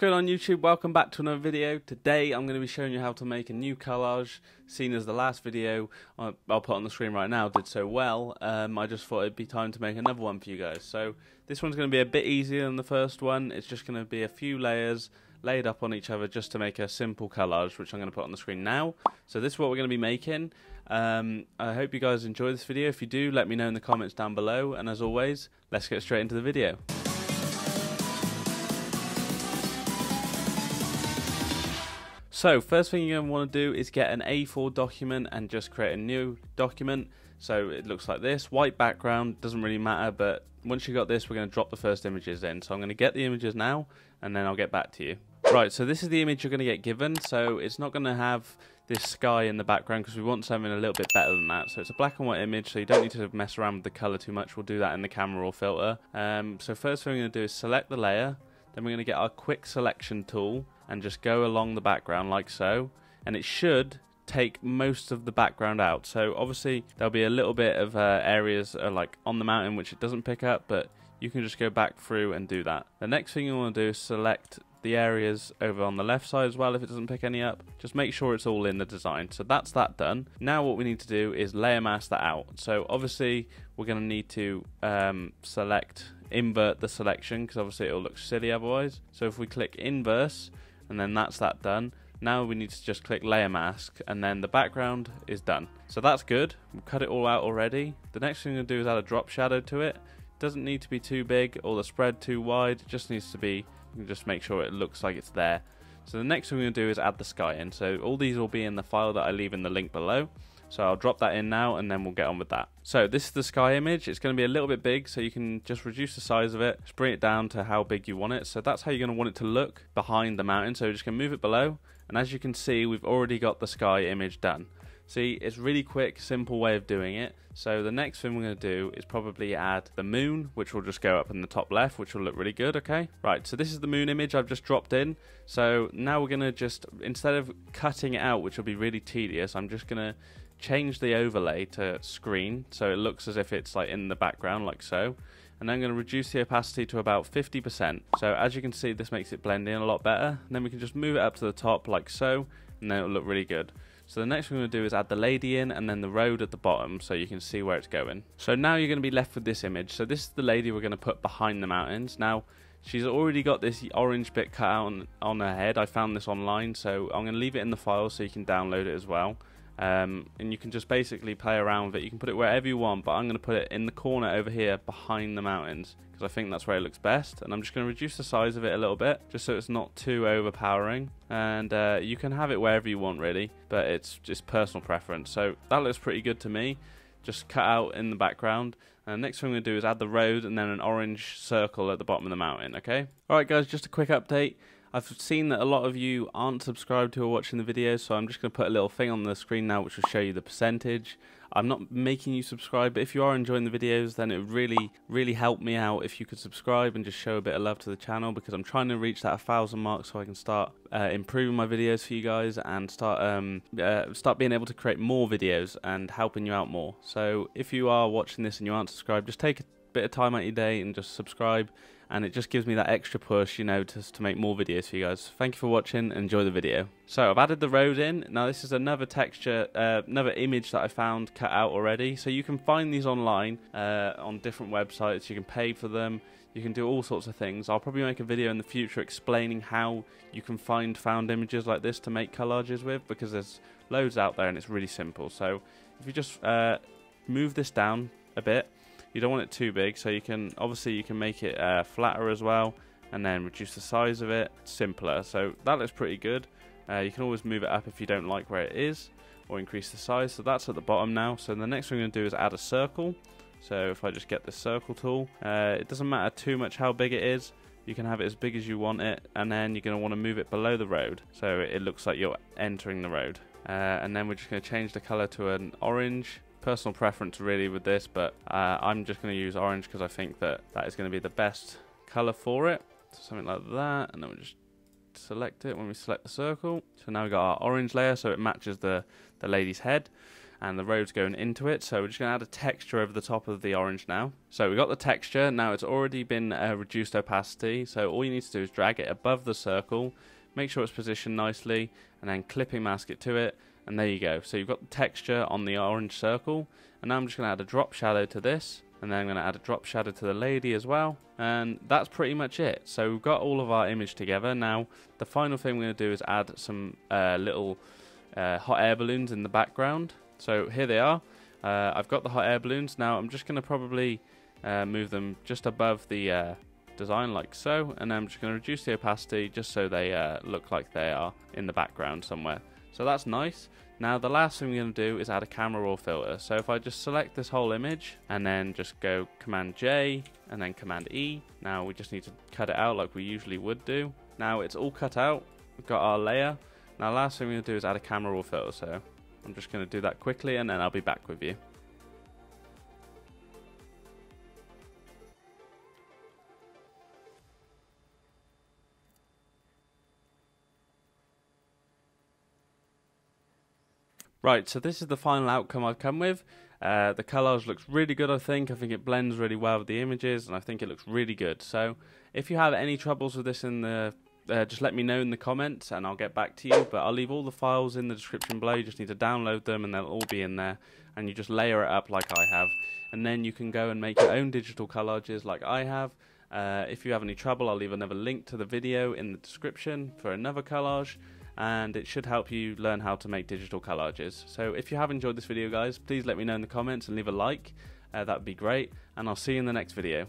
Good on YouTube, welcome back to another video. Today I'm going to be showing you how to make a new collage, seeing as the last video I'll put on the screen right now did so well. I just thought it'd be time to make another one for you guys. So this one's going to be a bit easier than the first one. It's just going to be a few layers laid up on each other just to make a simple collage, which I'm going to put on the screen now. So this is what we're going to be making. I hope you guys enjoy this video. If you do, let me know in the comments down below, and as always, let's get straight into the video. So first thing you're going to want to do is get an A4 document and just create a new document. So it looks like this, white background, doesn't really matter, but once you got this, we're going to drop the first images in. So I'm going to get the images now and then I'll get back to you. Right, so this is the image you're going to get given. So it's not going to have this sky in the background because we want something a little bit better than that. So it's a black and white image, so you don't need to mess around with the color too much. We'll do that in the camera or filter. So first thing we're going to do is select the layer. Then we're going to get our quick selection tool and just go along the background like so, and it should take most of the background out. So obviously there'll be a little bit of areas like on the mountain which it doesn't pick up, but you can just go back through and do that. The next thing you want to do is select the areas over on the left side as well. If it doesn't pick any up, just make sure it's all in the design. So that's that done. Now what we need to do is layer mask that out. So obviously we're going to need to invert the selection, because obviously it'll look silly otherwise. So if we click inverse, and then that's that done. Now we need to just click layer mask, and then the background is done. So that's good. We've cut it all out already. The next thing we're gonna do is add a drop shadow to it. Doesn't need to be too big or the spread too wide. It just needs to be, you can just make sure it looks like it's there. So the next thing we're gonna do is add the sky in. So all these will be in the file that I leave in the link below. So I'll drop that in now and then we'll get on with that. So this is the sky image. It's going to be a little bit big, so you can just reduce the size of it. Just bring it down to how big you want it. So that's how you're going to want it to look behind the mountain. So we're just going to move it below. And as you can see, we've already got the sky image done. See, it's really quick, simple way of doing it. So the next thing we're going to do is probably add the moon, which will just go up in the top left, which will look really good, okay? Right, so this is the moon image I've just dropped in. So now we're going to just, instead of cutting it out, which will be really tedious, I'm just going to change the overlay to screen so it looks as if it's like in the background like so, and then I'm going to reduce the opacity to about 50%. So as you can see, this makes it blend in a lot better, and then we can just move it up to the top like so, and then it'll look really good. So the next thing we're going to do is add the lady in, and then the road at the bottom, so you can see where it's going. So now you're going to be left with this image. So this is the lady we're going to put behind the mountains. Now she's already got this orange bit cut out on her head. I found this online, so I'm going to leave it in the file so you can download it as well. And you can just basically play around with it. You can put it wherever you want, but I'm going to put it in the corner over here behind the mountains because I think that's where it looks best. And I'm just going to reduce the size of it a little bit just so it's not too overpowering. And you can have it wherever you want really, but it's just personal preference. So that looks pretty good to me. Just cut out in the background. And the next thing we're going to do is add the road and then an orange circle at the bottom of the mountain, okay? Alright guys, just a quick update. I've seen that a lot of you aren't subscribed to or watching the video, so I'm just going to put a little thing on the screen now which will show you the percentage. I'm not making you subscribe, but if you are enjoying the videos, then it would really help me out if you could subscribe and just show a bit of love to the channel, because I'm trying to reach that 1,000 mark so I can start improving my videos for you guys and start being able to create more videos and helping you out more. So if you are watching this and you aren't subscribed, just take a bit of time out of your day and just subscribe, and it just gives me that extra push, you know, just to make more videos for you guys. Thank you for watching, enjoy the video. So I've added the road in. Now this is another texture, another image that I found cut out already. So you can find these online on different websites, you can pay for them, you can do all sorts of things. I'll probably make a video in the future explaining how you can find found images like this to make collages with, because there's loads out there and it's really simple. So if you just move this down a bit, you don't want it too big, so you can obviously you can make it flatter as well, and then reduce the size of it, simpler. So that looks pretty good. You can always move it up if you don't like where it is, or increase the size. So that's at the bottom now. So the next thing I'm going to do is add a circle. So if I just get the circle tool, it doesn't matter too much how big it is. You can have it as big as you want it, and then you're going to want to move it below the road so it looks like you're entering the road. And then we're just going to change the color to an orange. Personal preference really with this, but I'm just going to use orange because I think that is going to be the best color for it. So something like that, and then we'll just select it when we select the circle. So now we've got our orange layer, so it matches the lady's head. and the road's going into it, so we're just going to add a texture over the top of the orange now. So we got the texture, now it's already been reduced opacity, so all you need to do is drag it above the circle, make sure it's positioned nicely, and then clipping mask it to it, and there you go. So you've got the texture on the orange circle, and now I'm just going to add a drop shadow to this, and then I'm going to add a drop shadow to the lady as well, and that's pretty much it. So we've got all of our image together. Now the final thing we're going to do is add some little hot air balloons in the background. So here they are. I've got the hot air balloons. Now I'm just going to probably move them just above the design like so, and then I'm just going to reduce the opacity just so they look like they are in the background somewhere. So that's nice. Now the last thing we're going to do is add a camera raw filter. So if I just select this whole image and then just go Command J and then Command E. Now we just need to cut it out like we usually would do. Now it's all cut out. We've got our layer. Now last thing we're going to do is add a camera raw filter. So I'm just going to do that quickly and then I'll be back with you. Right, so this is the final outcome I've come with. The collage looks really good, I think it blends really well with the images, and I think it looks really good. So if you have any troubles with this in the just let me know in the comments and I'll get back to you, but I'll leave all the files in the description below. You just need to download them and they'll all be in there, and you just layer it up like I have, and then you can go and make your own digital collages like I have. If you have any trouble, I'll leave another link to the video in the description for another collage, and it should help you learn how to make digital collages. So if you have enjoyed this video guys, please let me know in the comments and leave a like, that would be great, and I'll see you in the next video.